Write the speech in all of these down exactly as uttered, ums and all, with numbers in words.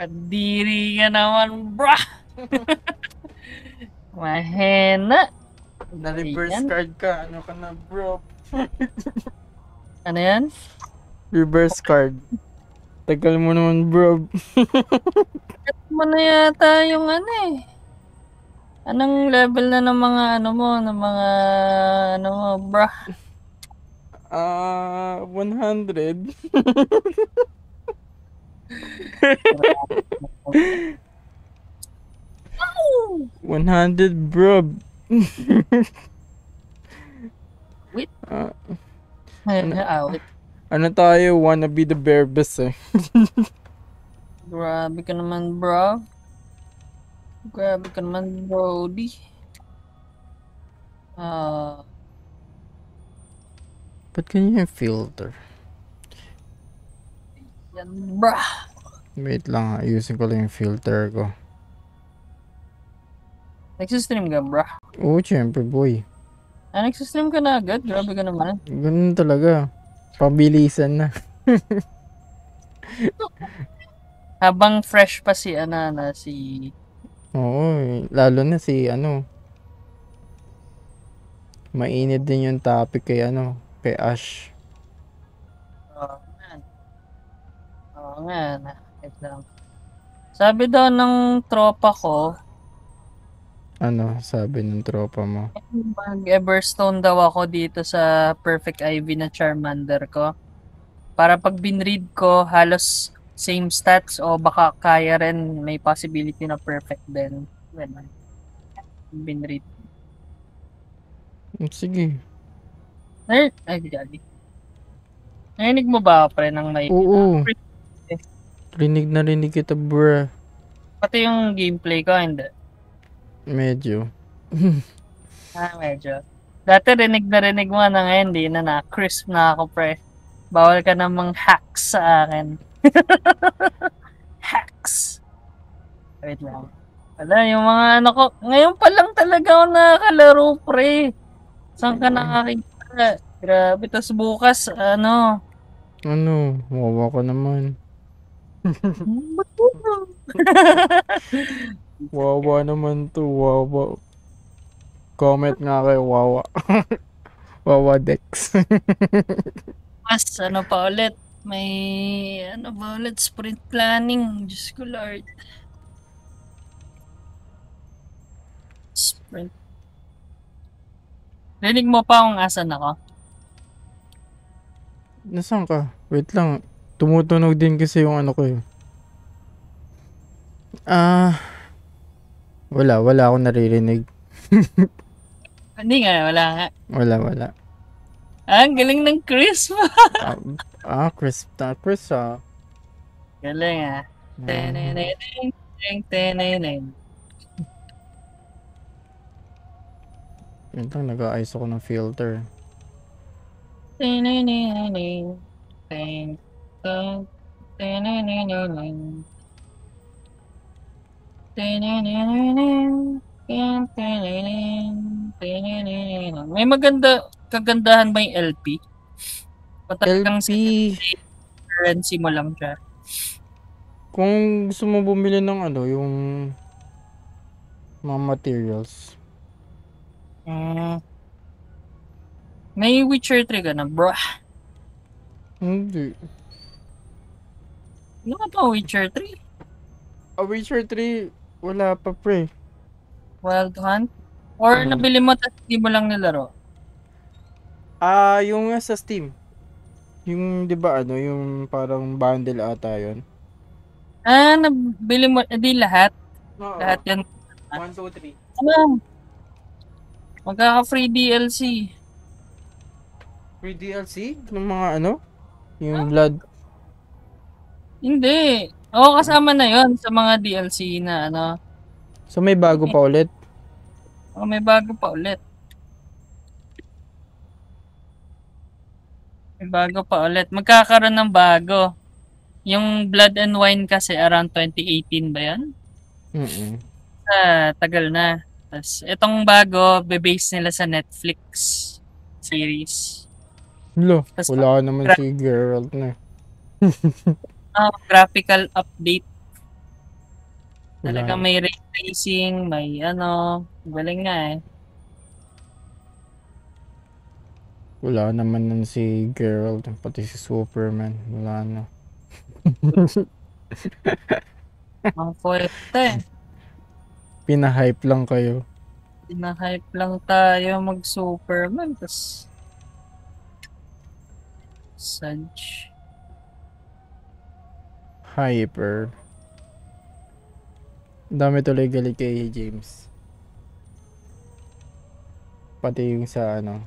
Kadiri ka naman, brah! Mahena! Na-reverse card ka. Ano ka na, bro? Ano yan? Reverse card. Tagal mo naman, bro. Ito mo na yata yung ano eh. Anong level na ng mga ano mo, ng mga ano mo, bro? Ah, uh, one hundred. one hundred, bro. Wait. Uh, ano, out. Ano tayo? Wanna be the bear best eh. Grabe ka naman, bro. Grabe ka naman, brody. Ah. Uh, But can you filter? Yan, bro. Wait lang, ayusin ko lang yung filter ko. Nagsistream ka, bro? Oo, syempre, boy. Ah, nagsistream ka na agad? Grabe ka naman. Ganun talaga. Pabilisan na. Habang fresh pa si ana na si... Oo, lalo na si ano. Mainit din yung topic kay ano, kay Ash. Oo nga. Oo nga na. Sabi daw ng tropa ko. Ano, sabi ng tropa mo? Mag-Everstone daw ako dito sa Perfect Ivy na Charmander ko. Para pag binread ko, halos... same stats o baka kaya rin may possibility na perfect din. Well, binread. Sige. Ay, ay, gali. Narinig mo ba, pre, ng may... Oo. Rinig na rinig kita, bruh. Pati yung gameplay ko, hindi. Medyo. Ah, medyo. Dati rinig na rinig mo na ngayon, hindi na na. Crisp na ako, pre. Bawal ka namang hacks sa akin. Hacks. Wait lang. Wala, yung mga ano ko. Ngayon pa lang talaga ako nakakalaro, pre. Saan ka nakakita? Grabe. Tapos bukas, ano? Ano? Wawa ka naman. Wawa naman to. Wawa. Comment nga kay Wawa. Wawa Dex. Mas ano pa ulit? May, ano ba ulit, sprint planning. Diyos ko, Lord. Sprint. Rinig mo pa kung asan ako? Nasaan ka? Wait lang. Tumutunog din kasi yung ano ko eh. Ah, wala, wala akong naririnig. Hindi nga, wala nga. Wala, wala. Ah, ang galing ng crisp. um, ah, crisp na crisp ah. Galing ah. Teneneneng, teneneneng. Yun lang, nag-a-ice ako ng filter. Teneneneng, teneneneng, teneneneng, teneneneng, teneneneng. May maganda... kagandahan ba yung L P? Patagang L P. Currency mo lang siya. Kung gusto mo bumili ng ano, yung mga materials. Mm. May Witcher three ka na, bro? Hindi. Ano ka pa, Witcher three? A Witcher three, wala pa, pre. Wild Hunt? Or hmm. nabili mo tapos hindi mo lang nilaro? Ah, uh, yung sa Steam. Yung 'di ba ano, yung parang bundle ata 'yon. Ah, nabili mo di lahat. Oo. Lahat 'yan. one two three. Ano? Magkaka-free D L C. Free D L C ng mga ano? Yung ah? Blood. Hindi. Oo, kasama na 'yon sa mga D L C na ano. So may bago pa ulit. Oh, may bago pa ulit. Bago pa ulit. Magkakaroon ng bago. Yung Blood and Wine kasi around twenty eighteen ba yan? Mm-hmm. Ah, tagal na. Tapos, itong bago, bebase nila sa Netflix series. Lo, tas, wala naman si Geralt na. Oh, graphical update. Talaga may ray tracing, may ano, galing nga eh. Wala naman nun si Geralt, pati si Superman, wala na. Ang fuerte. Pinahype lang kayo. Pinahype lang tayo mag-Superman, tas... Such... Hyper. Dami tuloy galit kay James. Pati yung sa ano.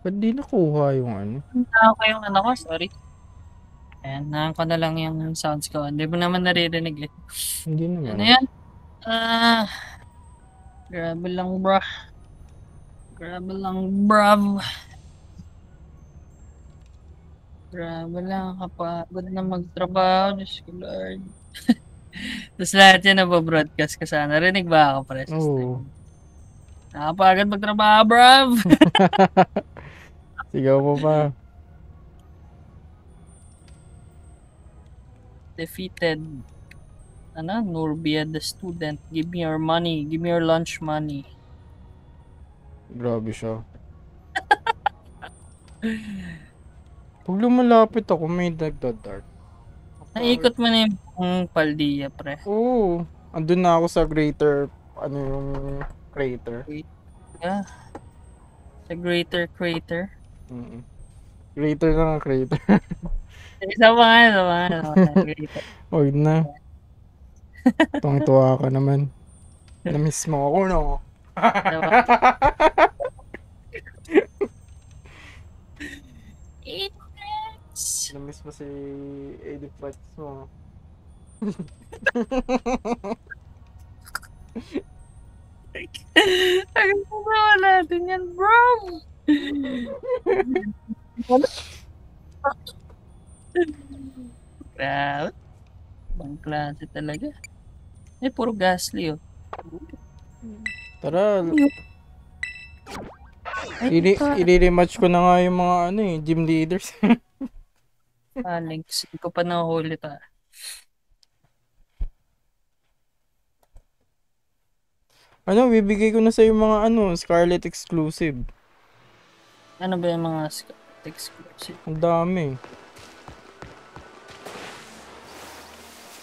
Ba't di nakuha yung ano? Nakuha yung ano ko, sorry. Ayan, nakuha ko na lang yung sounds ko. Hindi mo naman naririnig eh. Hindi naman. Ano yan? Ah, grabe lang bro. Grabe lang bro. Grabe lang, kapagod na magtrabaho, Diyos ko Lord. Tapos lahat yan nababroadcast ka sana. Rinig ba ako pare? Oo. Nakapagod magtrabaho, brav! Sigaw mo pa. Defeated. Ano? Nurbia the student. Give me your money. Give me your lunch money. Grabe siya. Pag lumalapit ako, may nagdadart. Naikot mo na yung paldiya, pre. Oo. Andun na ako sa greater, ano yung crater. Yeah. Sa greater crater. Mm-mm. Greater na nga crater. Isa pa nga, isa pa nga. Huwag na. Tuwang-tuwa ka naman. Namiss mo ako, no? Eight minutes. Namiss mo si Ediplex mo. Ang ginawa natin yan, bro. Grabe. Bang klase talaga. Eh, puro Gasly, oh. Tara. I-rematch ko na nga yung mga ano eh, gym leaders. Falinks, hindi ko pa nahulit ah. Ano, bibigay ko na sa yung mga ano, Scarlet exclusive. Ano ba yung mga Scarlet exclusive? Ang dami.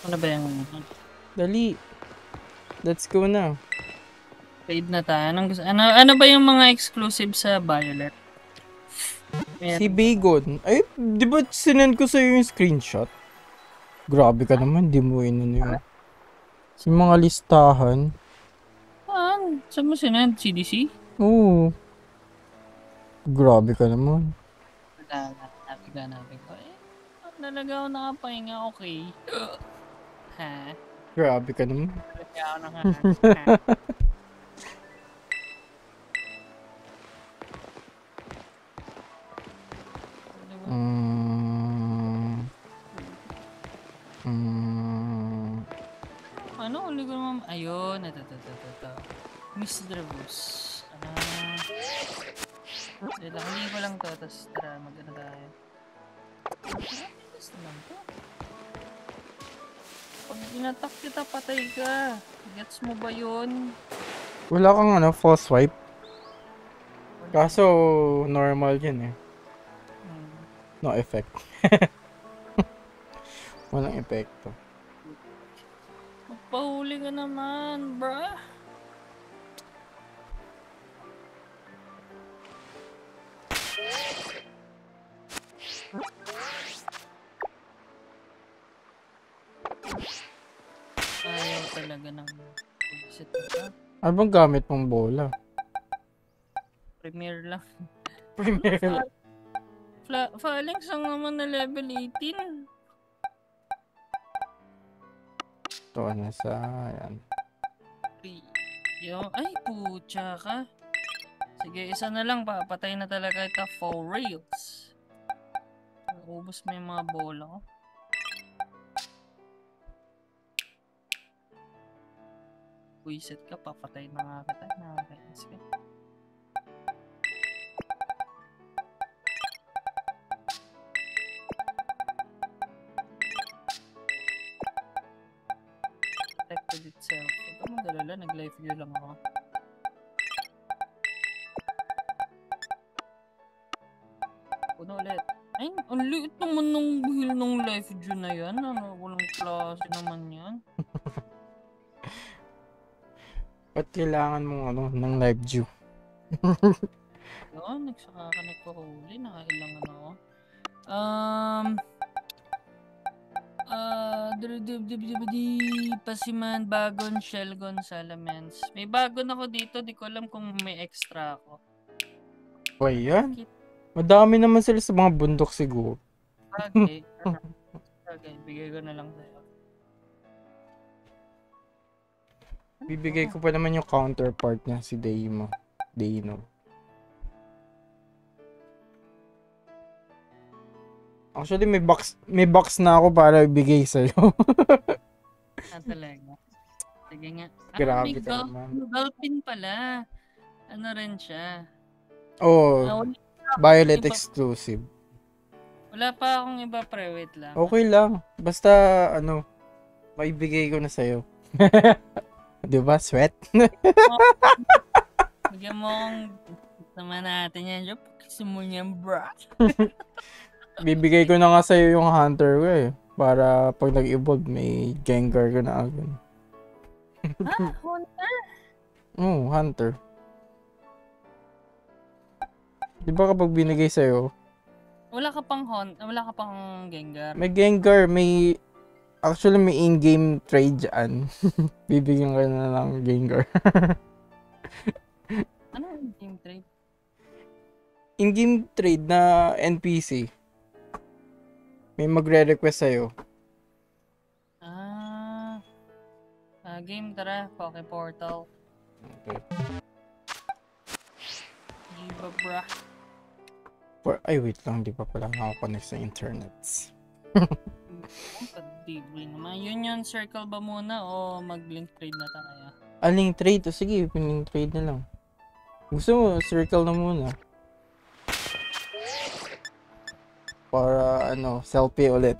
Ano ba yung mga? Dali. Let's go na. Paid na tayo. Anong, ano, ano ba yung mga exclusive sa Violet? Meron. Si Bagon. Ay, di ba sinend ko sa'yo yung screenshot? Grabe ka naman, di mo inan yun. Si mga listahan. Saan mo sinend? C D C? Oo. Grabe ka naman. Wala na. Nabiga-nabig ko. Eh, nalaga ako nakapahinga. Okay. Ha? Grabe ka naman. Nalaga ako nakapahinga. Hmm. Hmm. Ano? Uli ko naman. Ayun. Ito, ito, ito, ito. Miss Dravos. Ah. Dito, kunin ko lang to. Tapos tara, mag-ano tayo. Tapos naman to. Pag inatak kita, patay ka. Gets mo ba yun? Wala kang ano, false swipe. Kaso, normal yun eh. Hmm. No effect. Walang epekto. Magpahuli ka naman, bruh. Ayaw talaga ng visit ka. Ano bang gamit mong bola? Premier lang. Premier lang. Fla Falinks ang naman na level eighteen. Ito na sa... Ayan. Yo, ay, pucha ka. Sige, isa na lang. Papatay na talaga ito. For reals. Ubus mo yung mga bola. Puisit ka. Papatay na nga kita. Nakakainis ka. recorded itself. Huwag ka magalala, nag-live view lang ako. Una ulit. Ay, ang liit naman nung buhil nung live view na yan. Ano, walang klase naman yan. Ba't kailangan mong ano, ng live view? Yun, nagsaka ka nagpahuli. Nakailangan ako. Um... Ah, uh, Pasiman, Bagon, Shellgon, Salamence. May Bagon ako dito, di ko alam kung may extra ako. O yan? Madami naman sila sa mga bundok siguro. Okay. Okay, bigay ko na lang sa'yo. Bibigay ko pa naman yung counterpart niya, si Daymo. Daymo. Actually, may box, may box na ako para ibigay sa'yo. Ah, talaga. Sige nga. Ah, grabe ka naman. Dolphin pala. Ano rin siya. Oh, ah, Violet exclusive. Wala pa akong iba, pre. Wait lang. Okay lang. Basta, ano, maibigay ko na sa'yo. Diba, sweat? Bigyan mo akong sama natin yan. Diyo, pakisumo niyan, bro. Bibigay ko na nga sa'yo yung Haunter ko eh. Para pag nag-evolve, may Gengar ko na agad. Ah, Haunter? Oo, Haunter. Di ba kapag binigay sa'yo? Wala ka pang Haunter, wala ka pang Gengar. May Gengar, may... Actually, may in-game trade dyan. Bibigyan ka na ng Gengar. Ano in-game trade? In-game trade na N P C. May magre-request sa'yo. Ah. Uh, game, tara. Poké Portal. Okay. Di ba, bra? For, ay, wait lang. Di ba pala nakakonect sa internet? Pag-dibling naman. Yun yun, circle ba muna o mag-link trade na tayo? Ah, link trade. O sige, link trade na lang. Gusto mo, circle na muna. Para, ano, selfie ulit.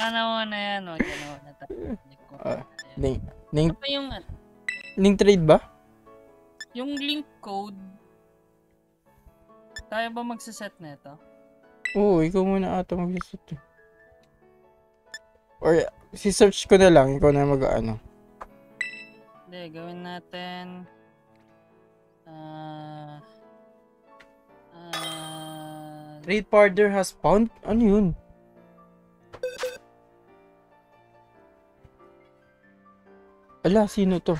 Ano mo na yan, wag ka na wala tayo. Link, link, ano yung, ano? Link trade ba? Yung link code, tayo ba magsaset na ito? Oo, ikaw muna ata magsaset. Or, si-search ko na lang, ikaw na mag-ano. Hindi, gawin natin, ah, uh, Uh, trade partner has found? Ano yun? Ala, sino to?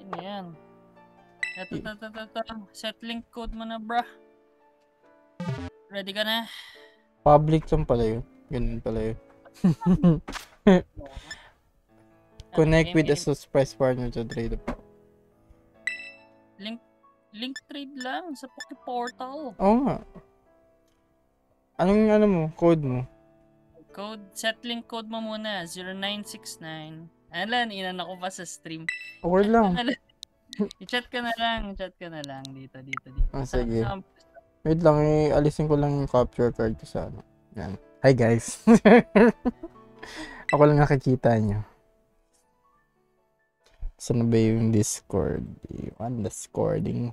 Ano yan? Eto, eto, eto, eto. Set link code mo na, brah. Ready ka na? Public lang pala yun. Ganun pala yun. Connect with a surprise partner to trade. Link Link trade lang sa Poké Portal. Oo nga. Anong ano mo? Code mo? Code, set link code mo muna. zero nine six nine. Alam, inan ako pa sa stream. Word lang. I-chat ka na lang. I-chat ka na lang. Dito, dito, dito. Ah, sige. Wait lang. Alisin ko lang yung capture card ko sa ano. Yan. Hi guys. Ako lang nakikita nyo. Saan na ba yung Discord? Yung underscoring.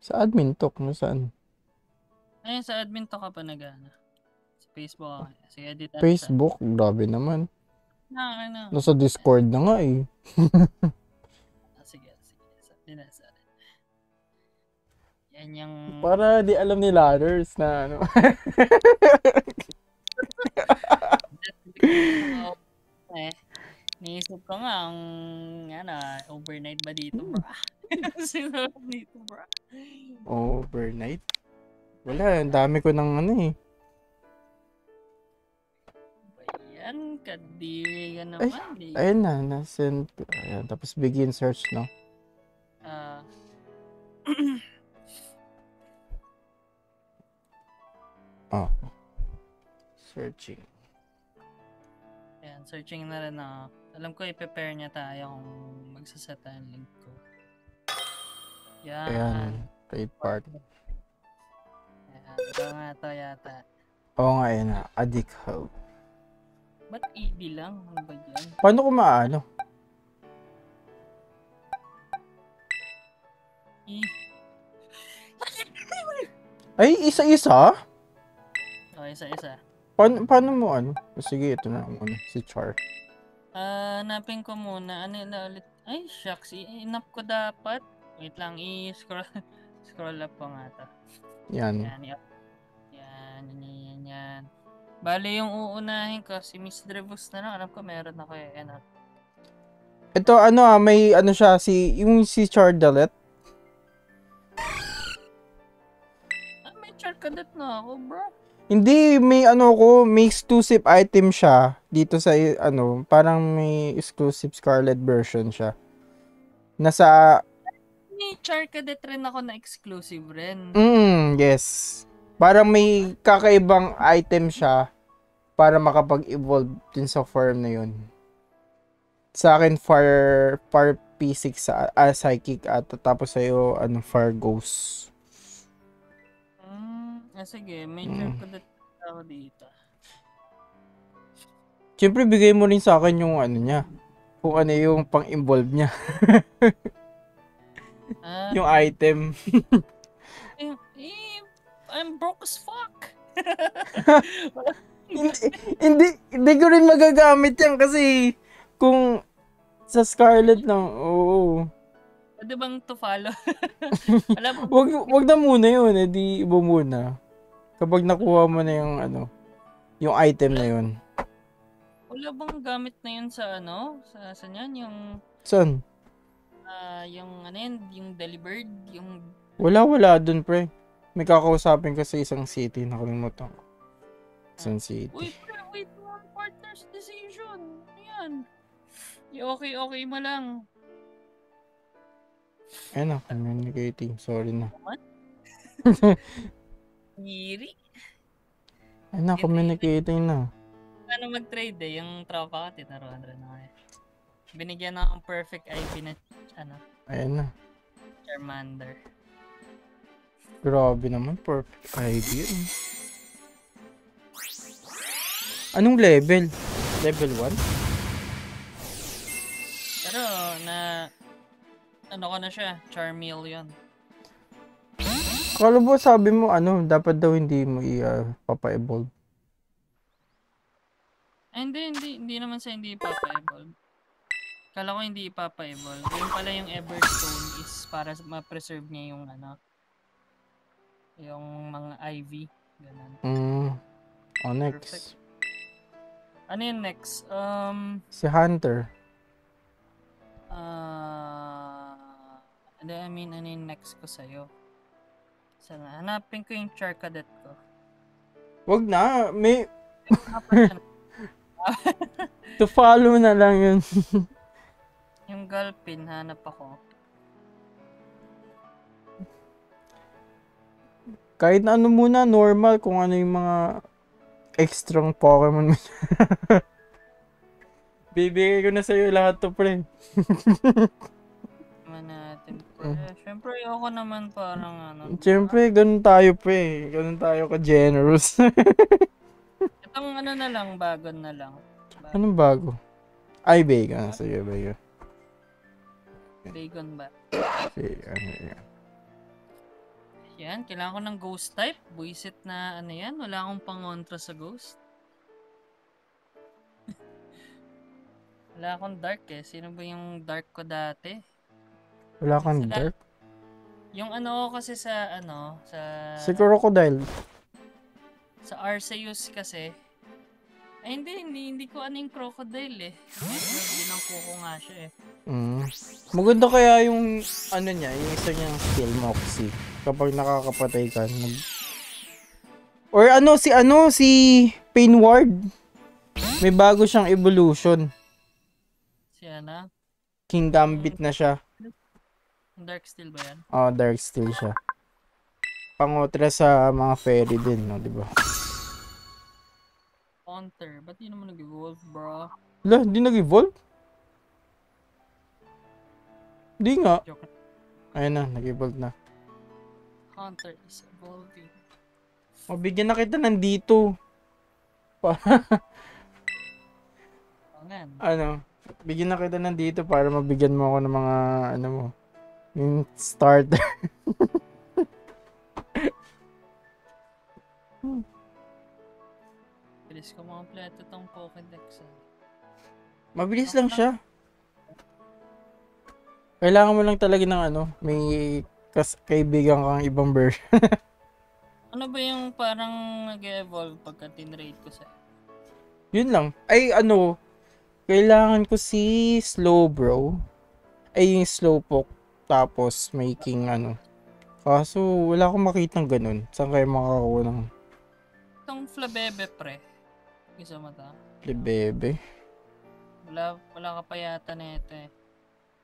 Sa admin talk, no? Saan? Ayun, sa admin talk ka pa nag-ano. Sa Facebook ako. Sige, edit natin. Facebook? Sa... Grabe naman. Na, ano. Nasa Discord na nga eh. Sige, sige. Saan sa atin. Yan yung... Para di alam ni ladders na ano. Eh, naisip ko nga ang ano, overnight ba dito, bro? Sinarap dito, bro. Oh, overnight? Wala, ang dami ko ng ano eh. Ayan, kadiri ka naman. Ay, ayun na, nasend. Ayan, tapos begin search, no? Ah. Uh, oh. Searching. Ayan, searching na rin ako. Alam ko, i-prepare niya tayo kung magsaset ang link ko. Yan. Ayan, trade partner. Ayan, ito nga ito yata. Oo nga, yun na. Addict Hub. Ba't E D lang? Ano ba yan? Paano ko maano? E... Ay, isa-isa? Oo, isa-isa. Paano, paano mo ano? Sige, ito na muna. Si Char. Ah, uh, hanapin ko muna. Ano na ulit? Ay, shucks. Inap ko dapat. Wait lang. I-scroll scroll up ko nga ito. Yan. Yan, yan. Yan, yan, yan. Bale yung uunahin ko, si Miss Drebus na lang, alam ko meron ako eh, ano. Ito ano ah, may ano siya, si, yung si Charcadet. Ah, may Charcadet na ako bro. Hindi, may ano ko, may exclusive item siya, dito sa ano, parang may exclusive Scarlet version siya. Nasa... May Charcadet rin ako na exclusive rin. Mm, yes. Parang may kakaibang item siya para makapag-evolve din sa form na yun. Sa akin, fire, fire P six sa ah, psychic at tapos sa'yo, ano, fire ghost. Mm, ah, sige, may mm. Charcadet ako dito. Siyempre, bigay mo rin sa akin yung ano niya. Kung ano yung pang-evolve niya. uh, yung item. eh, eh. I'm broke as fuck. hindi, hindi, hindi ko rin magagamit yan kasi kung sa Scarlet na, oo. Pwede bang to follow? Alam mo, wag, wag na muna yun, edi ibo muna. Kapag nakuha mo na yung ano, yung item na yun. Wala bang gamit na yun sa ano? Sa, sa yan? Yung... Saan? Uh, yung ano yun, yung Delibird, yung... Wala, wala dun pre. May kakausapin ko sa isang city, nakalimutan ko. Isang city. Wait, wait, one partner's decision. Ayan. Okay, okay mo lang. Ayan na, communicating. Sorry na. Giri? Ayan na, communicating na. Ano mag-trade eh, yung tropa ka, tinaruan rin ako eh. Binigyan na akong perfect I P na, ano? Ayan na. Charmander. Grabe naman, perfect idea. Anong level? Level one? Pero na... Ano ko na siya? Charmeleon. Kalo ba sabi mo ano, dapat daw hindi mo i-papa-evolve? Uh, Ay hindi, hindi, hindi naman sa hindi i-papa-evolve. Kala ko hindi i-papa-evolve. Yung pala yung Everstone is para ma-preserve niya yung ano. Yung mga I V, ganun. Mm. Oh, next. Perfect. Ano yung next? Um, si Haunter. Uh, I mean, ano yung next ko sa'yo? Sana, hanapin ko yung Charcadet ko. Wag na, may... to follow na lang yun. Yung Galpin, hanap ako. Kahit na ano muna, normal kung ano yung mga extra Pokemon mo. Bibigay ko na sa'yo lahat to, pre. Naman natin, pre. Siyempre, ako naman parang ano. Siyempre, ganun tayo, pre. Ganun tayo ka-generous. Itong ano na lang, bagon na lang. Bagon. Anong bago? Ay, Bagon. Sige, Bagon. Bagon ba? Bagon, Bagon. Yan, kailangan ko ng ghost type. Buisit na ano yan. Wala akong pangontra sa ghost. Wala akong dark eh. Sino ba yung dark ko dati? Wala akong sa dark? Yung ano ko kasi sa ano, sa... Si Crocodile. Sa Arceus kasi. Ay hindi, hindi, hindi ko ano yung Crocodile eh. Hindi lang kuko nga siya eh. Mm. Maganda kaya yung ano niya, yung isa niyang skill, Moxie. Kapag nakakapatay ka nag... Or ano si ano si Painward. May bago siyang evolution. Siya na? King Gambit na siya. Darksteel ba yan? Oh, Darksteel siya. Pangotra sa mga fairy din, no, 'di ba? Haunter, ba't yun naman nag-evolve, bro? Wala, hindi nag-evolve? Hindi nga. Ayun na, nag-evolve na. Haunter is evolving. O, bigyan na kita nandito. pa. Ano, bigyan na kita nandito para mabigyan mo ako ng mga, ano mo, yung starter. hmm. Bilis ko makompleto tong Pokédex. Mabilis lang siya. Kailangan mo lang talaga ng ano, may kas kaibigan kang ibang version. Ano ba yung parang nag-evolve pagka tinrate ko sa? Yun lang. Ay ano, kailangan ko si Slowbro. Ay yung Slowpoke tapos making ano. Kaso wala akong makitang ganun. Saan kaya makakakuha ng itong Flabebe pre? Isa mata. Flabebe. Wala wala ka pa yata nito eh.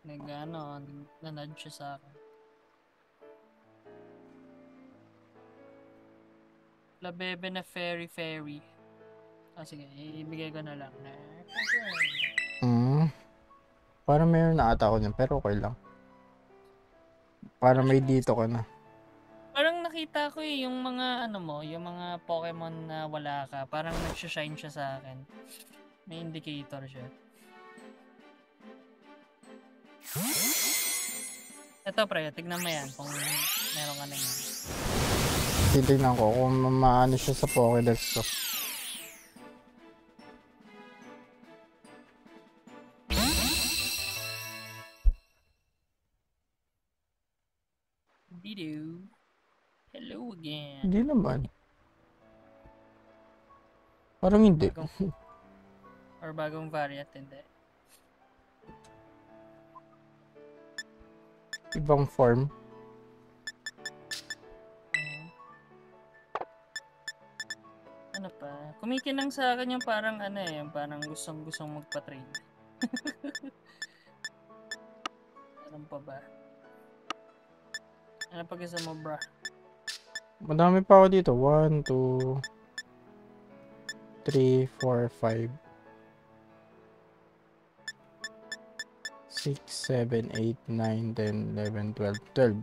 Nagano, nanad siya sa akin. Flabebe na fairy fairy. Ah, sige, ibigay ko na lang na. Mm. Parang mayroon na ata ako niyan, pero okay lang. Parang may dito ka na. Parang nakita ko eh, yung mga ano mo, yung mga Pokemon na wala ka, parang nagsha-shine siya sa akin. May indicator siya. Ito pre, tignan mo yan kung meron ka na yan. Titignan ko kung maano siya sa Pokédex ko. Hello again. Hindi naman. Parang hindi. Bagong, or bagong variant, hindi. Ibang form. Hmm. Ano pa? Kumikinang sa akin yung parang ano eh, yung parang gustong-gustong magpa-trade. Alam pa ba? Ano pag isa mo, bro? Madami pa ako dito. one, two, three, four, five, six, seven, eight, nine, ten, eleven, twelve, twelve.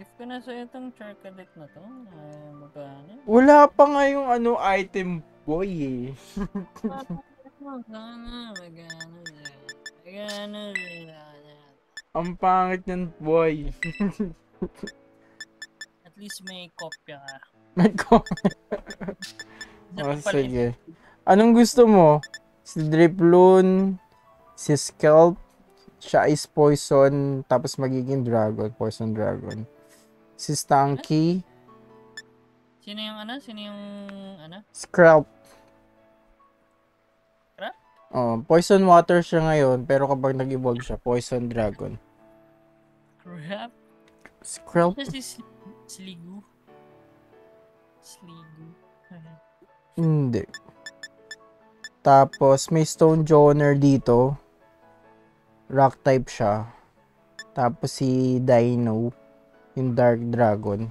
Give ko na sa'yo itong Charcadet na to. Ay, magkano? Wala pa nga yung ano item boy eh. Magkano, magkano, magkano, magkano. Ang pangit niyan, boy. At least may kopya ka. May kopya. Oh, sige. Anong gusto mo? Si Leafloon, si Skrelp, siya is poison, tapos magiging dragon, poison dragon. Si Stanky. Sino yung ano? Sino yung ano? Skrelp. Oh, poison water siya ngayon, pero kapag nag-evolve siya, poison dragon. Crap. Skrelp. Sli sligu. Sligu. Hindi. Tapos, may stone joner dito. Rock type siya. Tapos si Daymo, yung dark dragon.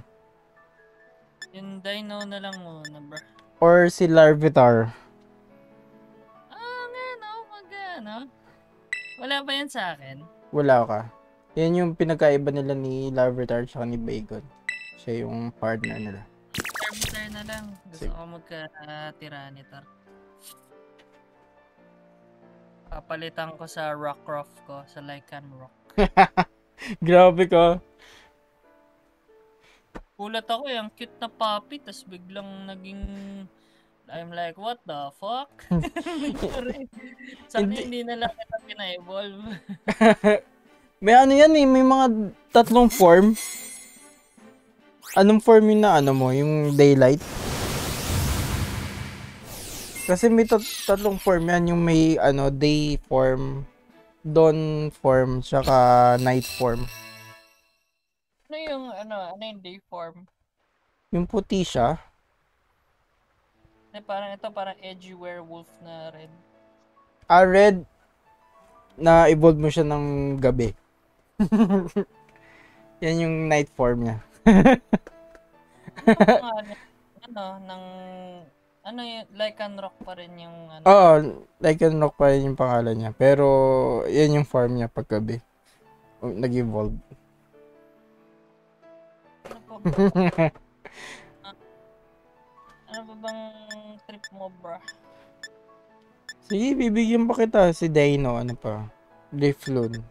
Yung Daymo na lang muna, bro. Or si Larvitar. No? Wala ba yan sa akin? Wala ka. Yan yung pinagkaiba nila ni Larvitar tsaka ni Bagon. Siya yung partner nila. Larvitar na lang. Gusto ko magka-Tiranitar. Papalitan ko sa Rockruff ko, sa Lycanroc. Grabe ko. Kulat ako eh. Ang cute na puppy. Tapos biglang naging... I'm like, what the fuck? Sana hindi na lang kita pina-evolve. May ano yan eh, may mga tatlong form. Anong form yun na ano mo, yung daylight? Kasi may tat tatlong form yan, yung may ano, day form, dawn form, tsaka night form. Ano yung ano, ano yung day form? Yung puti siya. Na parang ito, parang edgy werewolf na red. Ah, red. Na-evolve mo siya ng gabi. Yan yung night form niya. Ano, ano, ng, ano yung Lycanroc pa rin yung ano? Oo, Lycanroc pa rin yung pangalan niya. Pero, yan yung form niya pag gabi. Nag-evolve. Ano po ba? Ano ba bang trip mo, bro? Sige, bibigyan pa kita si Daymo, ano pa? Leafloon.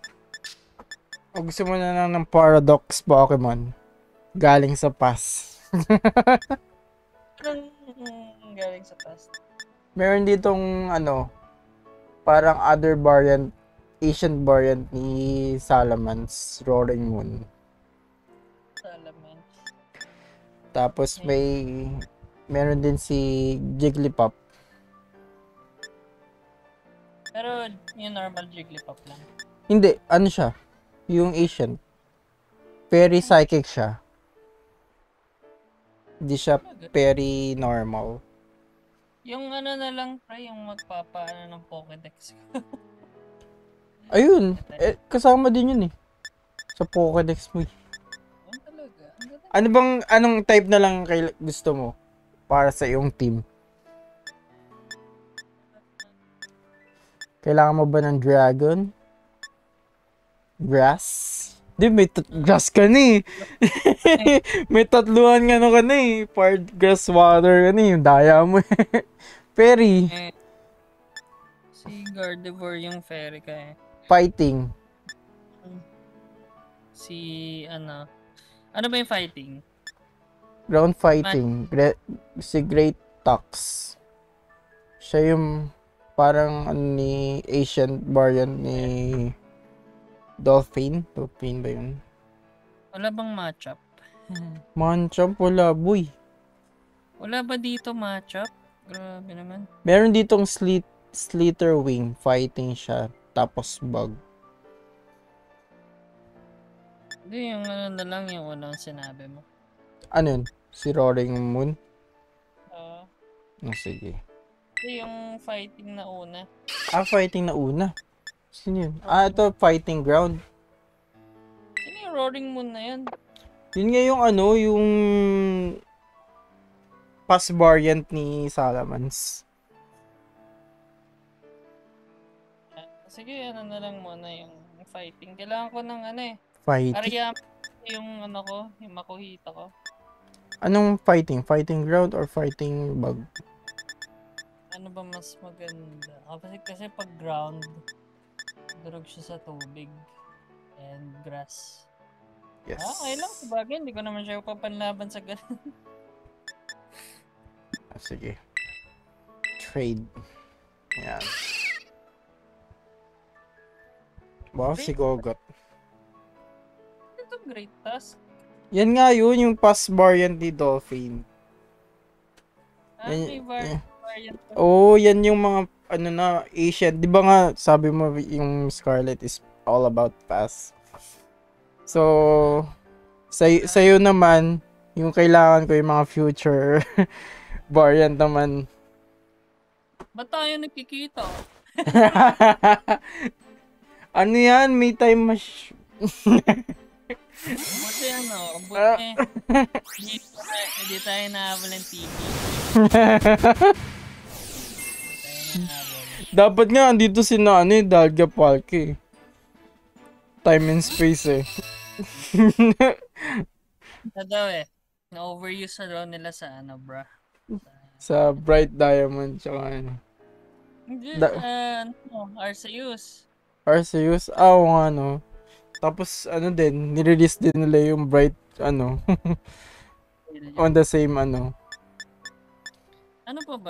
O gusto mo na lang ng Paradox Pokemon galing sa past. Galing sa past. Meron ditong ano, parang other variant, Asian variant ni Salamence, Roaring Moon. Salamence. Tapos may meron din si Jigglypuff. Pero yung normal Jigglypuff lang. Hindi, ano siya? Yung Asian. Very psychic siya. Hindi siya very normal. Yung ano na lang, pre, yung magpapaano ng Pokédex. Ayun, eh, kasama din yun eh. Sa Pokédex mo. Ano talaga? Ano bang, anong type na lang kay gusto mo para sa iyong team? Kailangan mo ba ng dragon? Grass? Di, may tat- grass ka na eh. May tatluhan nga ano ka na eh. Part grass water ka na eh. Yung daya mo eh. Fairy. Eh, si Gardevoir yung fairy ka eh. Fighting. Si ano. Ano ba yung fighting? Ground fighting. Gra- si Great Tusk. Siya yung parang ni Asian variant ni... Dolphin? Dolphin ba yun? Wala bang matchup? Matchup? Wala, boy. Wala ba dito matchup? Grabe naman. Meron ditong slit, Slitherwing. Fighting siya. Tapos bug. Hindi, yung ano na lang yung unang sinabi mo. Ano yun? Si Roaring Moon? Oo. Uh, oh, sige. Hindi, yung fighting na una. Ah, fighting na una? Sino yun? Ah, ito, Fighting Ground. Sino yung Roaring Moon na yun? Yun nga yung ano, yung... past variant ni Salamence. Sige, ano na lang muna yung fighting. Kailangan ko ng ano eh. Fighting? Ariyam yung ano ko, yung makuhita ko. Anong fighting? Fighting Ground or Fighting Bug? Ano ba mas maganda? Kasi, kasi pag ground... durog siya sa tubig and grass. Yes. Ah, okay lang. Sabagay, hindi ko naman siya papanlaban sa ganun. Ah, sige. Trade. Ayan. Wow, si Gogot. Ano itong Great Tusk? Yan nga yun, yung past variant ni Dolphin. Ah, yan, variant. Yeah. Oh, yan yung mga ano na, Asian. Di ba nga, sabi mo yung Scarlet is all about past. So, say, sa'yo naman, yung kailangan ko yung mga future variant naman. Ba't tayo nakikita? Ano yan? May time machine. Buti ano, buti. Hindi tayo nahabol ng T V. Dapat nga andito si Nani dahil Gapalki. Time and space eh. Ito daw eh. Na-overuse na daw nila sa ano, bro. Sa, sa Bright Diamond tsaka ano. Hindi, da- uh, no, Arceus. Arceus? Ah, oo nga no. Tapos ano din, nirelease din nila yung Bright ano. On the same ano. Ano pa ba?